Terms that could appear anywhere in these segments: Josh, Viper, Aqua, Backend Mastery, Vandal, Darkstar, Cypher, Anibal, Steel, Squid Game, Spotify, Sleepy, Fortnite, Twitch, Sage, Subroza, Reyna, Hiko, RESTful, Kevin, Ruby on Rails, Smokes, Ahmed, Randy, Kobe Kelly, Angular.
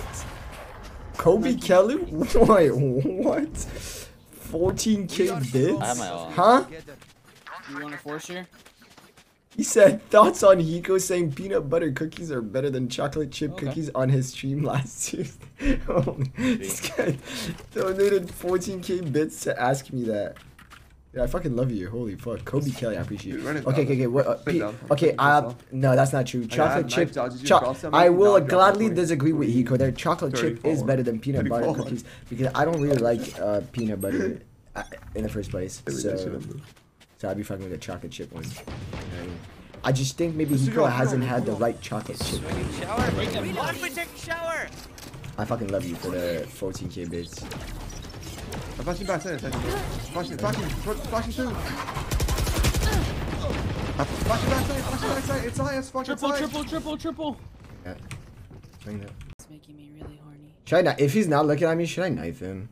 What? Kobe Kelly? Wait, what? 14K bits? Huh? You want to force here? He said, thoughts on Hiko saying peanut butter cookies are better than chocolate chip cookies on his stream last Tuesday. Oh, this guy donated 14K bits to ask me that. Yeah, I fucking love you. Holy fuck. Kobe Kelly, I appreciate you. Okay, no, that's not true. Chocolate chip. I will gladly disagree with Hiko there. Chocolate chip is better than peanut butter cookies because I don't really like peanut butter in the first place. So I'd be fucking with the chocolate chip one. I just think maybe Hiko hasn't had the right chocolate chip. I fucking love you for the 14K bits. I'm flashing back, flashing through. Flashing back, it's IS, fucking triple. Yeah. It's making me really horny. Should I not, if he's not looking at me, should I knife him?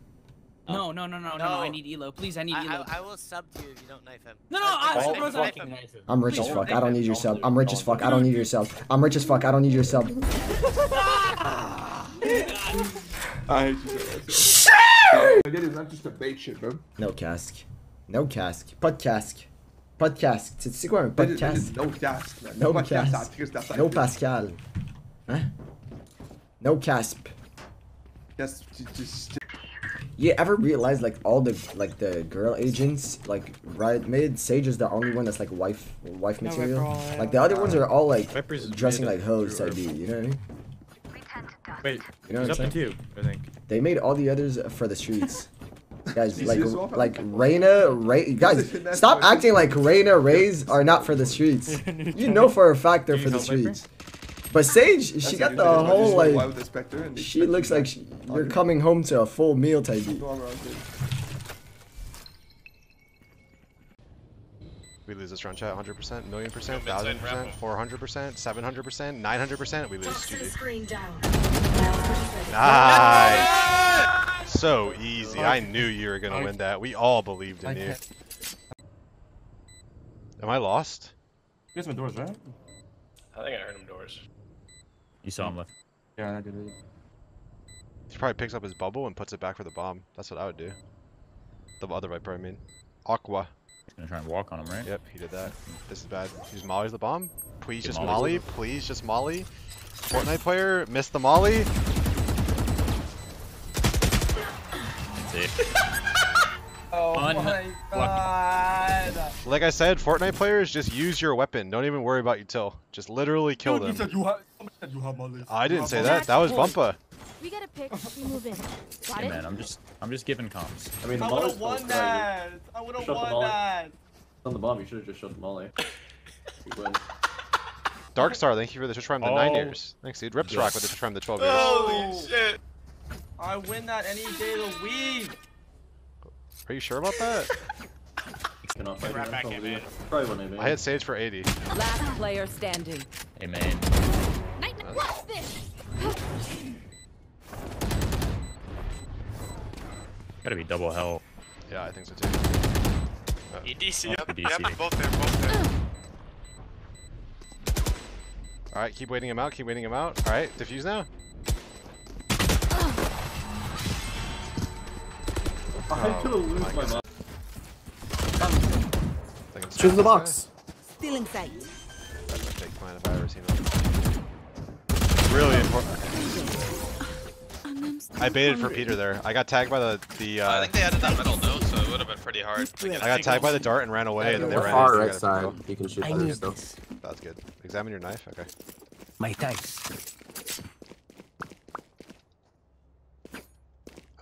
No, I need ELO. Please, I need ELO. I will sub to you if you don't knife him. No, I'm rich as fuck. I don't need your sub. I'm rich as fuck. I don't need your sub. I'm rich as fuck. I don't need your sub. I hate you so much. Again, it's not just a bait shit, bro. No cask. No cask. Podcast. Podcast. C'est quoi un podcast? No cask. No cask. No Pascal. Hein? No casp. You ever realize like all the girl agents like right mid? Sage is the only one that's like wife material. Like the other ones are all like dressing like hoes, I mean, you know what I mean? Wait, you know it's up to you, I think. They made all the others for the streets. Guys, like Reyna, Ray. Guys, stop acting like Reyna, Rays are not for the streets. You know for a fact they're for the streets. But Sage, she got the whole like. She looks like you're coming home to a full meal type beat. We lose this round chat 100%, 1,000,000%, 1,000%, 400%, 700%, 900%. We lose today. Nice. So easy. I knew you were gonna win that. We all believed in you. Am I lost? You guys went doors, right? I think I heard him doors. You saw him left. Yeah, I did it. He probably picks up his bubble and puts it back for the bomb. That's what I would do. The other Viper, I mean. Aqua. He's gonna try and walk on him, right? Yep, he did that. This is bad. He's Molly's the bomb. Please just Molly. Please just Molly. Fortnite player, missed the Molly. Oh my god. Like I said, Fortnite players, just use your weapon. Don't even worry about util. Just literally kill them. I didn't say that. That was Bumpa. We got a pick, we move in. Got it? Man, I'm just giving comms. I mean, the Molly would've won that! I would've won that! On the bomb, you should've just shot the Molly. Darkstar, thank you for the Twitch Prime the 9 years. Thanks, dude. Rips Rock with the Twitch Prime the 12 years. Holy shit! I win that any day of the week! Are you sure about that? I had Sage for 80. Last player standing. Hey, man. What's this? Gotta be double hell. Yeah, I think so too. EDC up. Yep, both there. Alright, keep waiting him out, keep waiting him out. Alright, defuse now. I'm gonna lose my mind. Choose the box. Still in sight. That's a big plan if I ever seen it. Really important. I baited for Peter there. I got tagged by the I think they added that middle though, so it would have been pretty hard. I got tagged by the dart and ran away, and then they ran far right side. You can shoot others though. That's good. Examine your knife. Okay. My knife.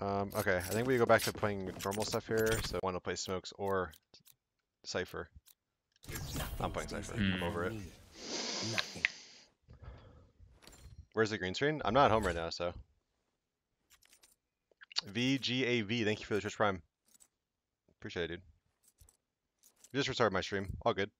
Okay. I think we go back to playing normal stuff here. So I want to play Smokes or Cypher. I'm playing Cypher. I'm over it. Where's the green screen? I'm not at home right now, so. VGAV, thank you for the Twitch Prime. Appreciate it, dude. You just restarted my stream. All good.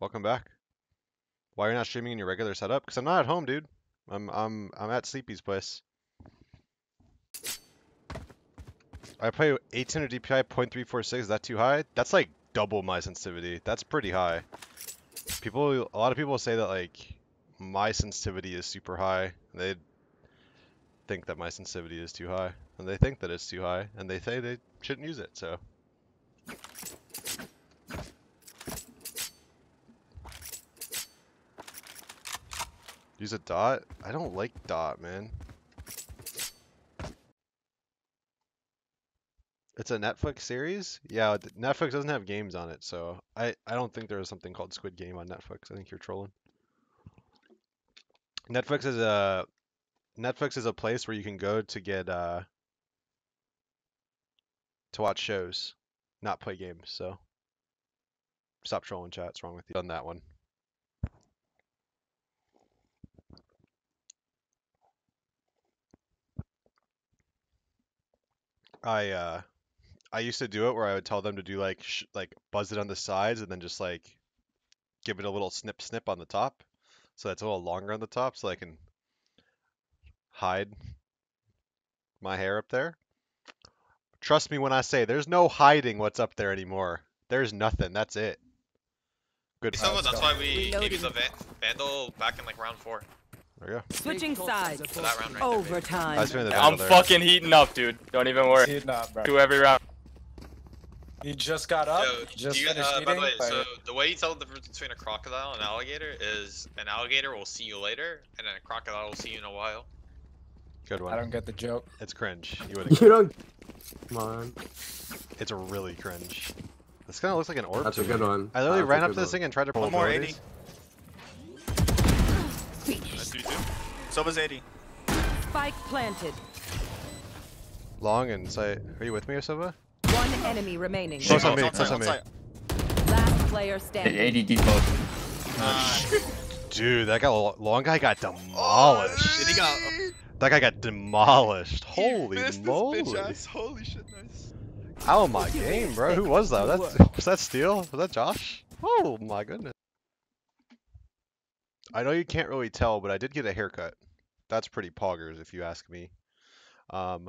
Welcome back. Why are you not streaming in your regular setup? Because I'm not at home, dude. I'm at Sleepy's place. I play 800 DPI, 0.346. Is that too high? That's like double my sensitivity. That's pretty high. People, a lot of people say that like my sensitivity is super high. They think that my sensitivity is too high, and they think that it's too high, and they say they shouldn't use it. So. Use a dot? I don't like dot, man. It's a Netflix series? Yeah, Netflix doesn't have games on it, so I don't think there is something called Squid Game on Netflix. I think you're trolling. Netflix is a place where you can go to get to watch shows, not play games. So stop trolling, chat. What's wrong with you on that one? I used to do it where I would tell them to do like buzz it on the sides and then just like give it a little snip snip on the top, so that's a little longer on the top, so I can hide my hair up there. Trust me when I say there's no hiding what's up there anymore. There's nothing. That's it. Good. Hey, Sova, that's why we gave you the Vandal back in like round 4. There we go. Switching sides. So that round right overtime. I'm fucking heating up, dude. Don't even worry. Heating up, bro. Do every round. You just got up. Yo, just you, by the way, so the way you tell the difference between a crocodile and an alligator is an alligator will see you later, and then a crocodile will see you in a while. Good one. I don't get the joke. It's cringe. You don't. Come on. It's really cringe. This kind of looks like an orb. That's a good one. I literally ran up to this thing and tried to pull more 80. Sova's 80. Spike planted. Long and sight. Are you with me, Sova? One enemy remaining. Close on me. Close on me. Last player standing. 80 default. Dude, that guy, long guy got demolished. Did he got? That guy got demolished. Holy moly! Holy shit, nice. Oh my game, bro. Who was that? Was that Steel? Was that Josh? Oh my goodness. I know you can't really tell, but I did get a haircut. That's pretty poggers, if you ask me. My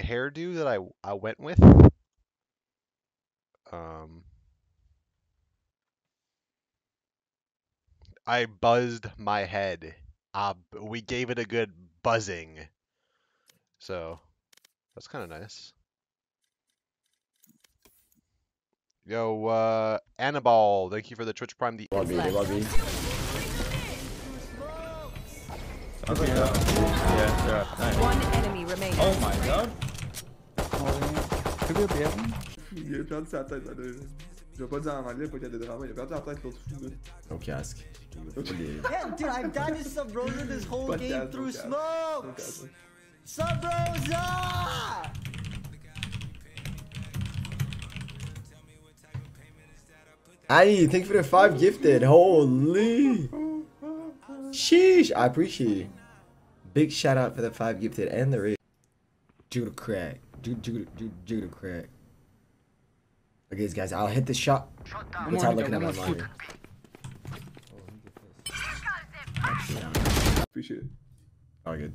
hairdo that I went with. I buzzed my head. We gave it a good buzzing. So, that's kind of nice. Yo, Anibal, thank you for the Twitch Prime. Lobby. Okay. Yeah, nice. One enemy remains. Oh my god. Il est plein de sa tête. Je vais pas dire en anglais pour qu'il y ait des dramas. Il a perdu la tête l'autre fou. Ton casque. Yeah, dude, I've done this sub-rosa this whole game through smokes. Sub-rosa! Aye, thank you for the 5 gifted. Holy. Sheesh, I appreciate it. Big shout out for the 5 gifted and the raid. Judah crack. Judah crack. Okay, guys, I'll hit the shot. Without looking at my monitor. Appreciate it. All good.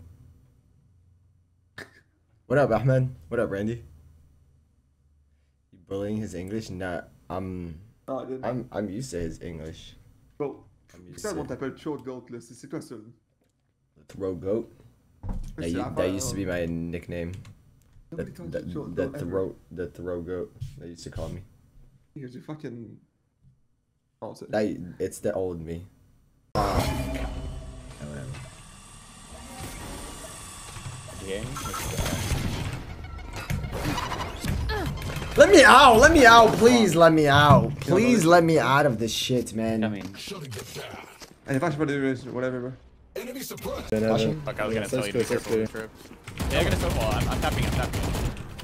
What up, Ahmed? What up, Randy? You bullying his English? Nah, I'm used to his English. Bro. Putain, on t'appelle Throat Goat là, c'est quoi ça? Throat Goat? That used to be my nickname. The Throat Goat, they used to call me. You fucking... Oh, it's the old me. Let me out, please let me out. Please let me out of this shit, man. I mean, and if I should do whatever, bro. Enemy surprise. Fuck, I was gonna tell you to be careful. Yeah, I'm gonna so well. I'm tapping, I'm tapping.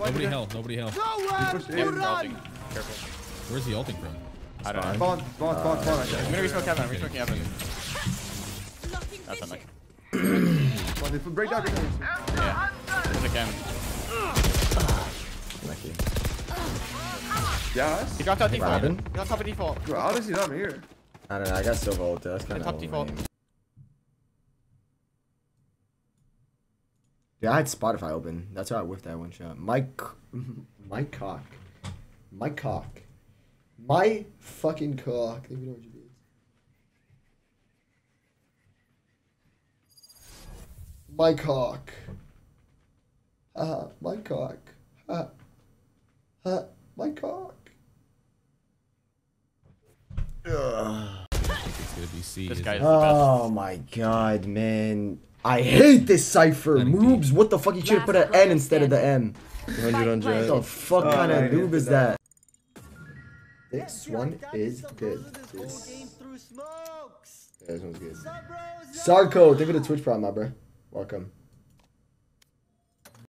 Nobody hell, nobody hell. Careful. Where's he ulting from? I don't know. I'm gonna resmoke Kevin, I'm resmoking Kevin. That's unlucky. If we break down, yeah. There's a Kevin. Yeah, he dropped out default. He dropped out default. Bro, how does he not here? I don't know, I got Sova ult though, that's kinda top default. Yeah, I had Spotify open. That's how I whiffed that one shot. My cock. My fucking cock. Let me know what you did. My cock. My cock. My cock. Ugh. It's gonna be C. This guy is the best. Oh my god, man. I hate this Cypher. Moobs, what the fuck? You should have put an N instead of the M. 100. What the fuck kind of noob is that? This one is good. This one's good. Sarko, thank you for the Twitch prime, my bro. Welcome.